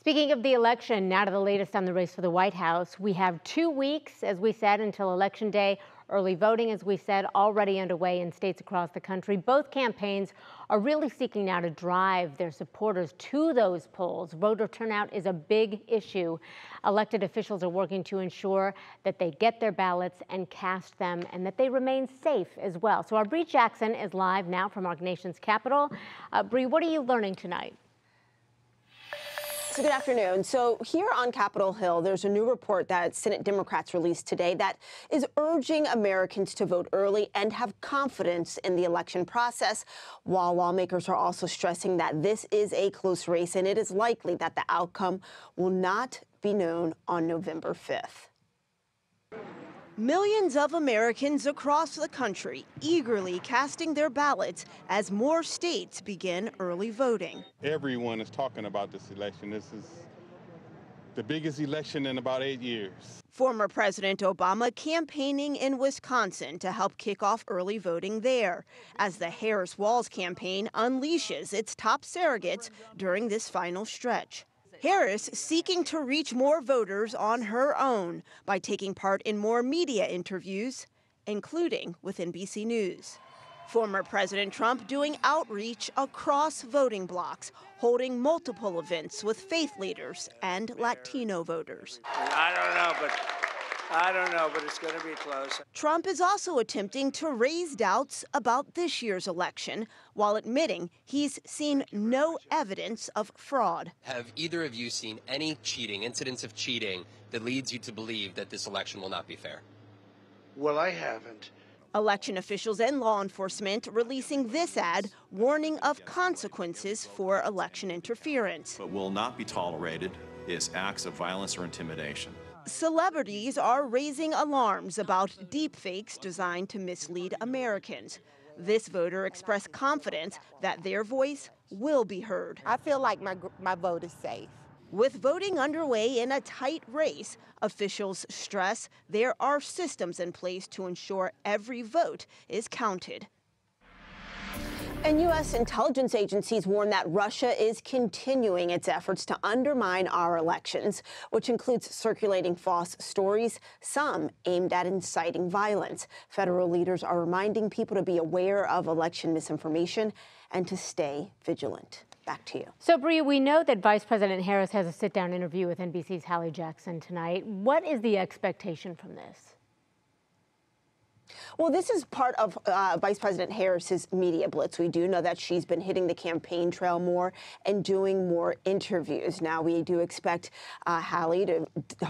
Speaking of the election, now to the latest on the race for the White House. We have 2 weeks, as we said, until Election Day. Early voting, as we said, already underway in states across the country. Both campaigns are really seeking now to drive their supporters to those polls. Voter turnout is a big issue. Elected officials are working to ensure that they get their ballots and cast them and that they remain safe as well. So our Bree Jackson is live now from our nation's capital. Bree, what are you learning tonight? So good afternoon. So here on Capitol Hill, there's a new report that Senate Democrats released today that is urging Americans to vote early and have confidence in the election process, while lawmakers are also stressing that this is a close race and it is likely that the outcome will not be known on November 5th. Millions of Americans across the country eagerly casting their ballots as more states begin early voting. Everyone is talking about this election. This is the biggest election in about 8 years. Former President Obama campaigning in Wisconsin to help kick off early voting there as the Harris-Walls campaign unleashes its top surrogates during this final stretch. Harris seeking to reach more voters on her own by taking part in more media interviews, including with NBC News. Former President Trump doing outreach across voting blocks, holding multiple events with faith leaders and Latino voters. I don't know, but it's going to be close. Trump is also attempting to raise doubts about this year's election while admitting he's seen no evidence of fraud. Have either of you seen any cheating, incidents of cheating, that leads you to believe that this election will not be fair? Well, I haven't. Election officials and law enforcement releasing this ad warning of consequences for election interference. What will not be tolerated is acts of violence or intimidation. Celebrities are raising alarms about deepfakes designed to mislead Americans. This voter expressed confidence that their voice will be heard. I feel like my vote is safe. With voting underway in a tight race, officials stress there are systems in place to ensure every vote is counted. And U.S. intelligence agencies warn that Russia is continuing its efforts to undermine our elections, which includes circulating false stories, some aimed at inciting violence. Federal leaders are reminding people to be aware of election misinformation and to stay vigilant. Back to you. So, Bree, we know that Vice President Harris has a sit-down interview with NBC's Hallie Jackson tonight. What is the expectation from this? Well, this is part of Vice President Harris's media blitz. We do know that she's been hitting the campaign trail more and doing more interviews. Now, we do expect Hallie to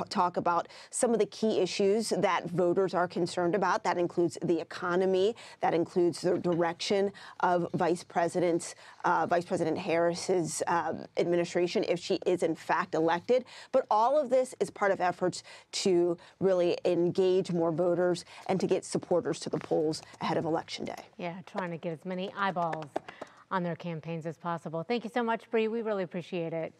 talk about some of the key issues that voters are concerned about. That includes the economy. That includes the direction of Vice President Harris's administration, if she is in fact elected. But all of this is part of efforts to really engage more voters and to get supporters to the polls ahead of Election Day. Yeah, trying to get as many eyeballs on their campaigns as possible. Thank you so much, Bree. We really appreciate it.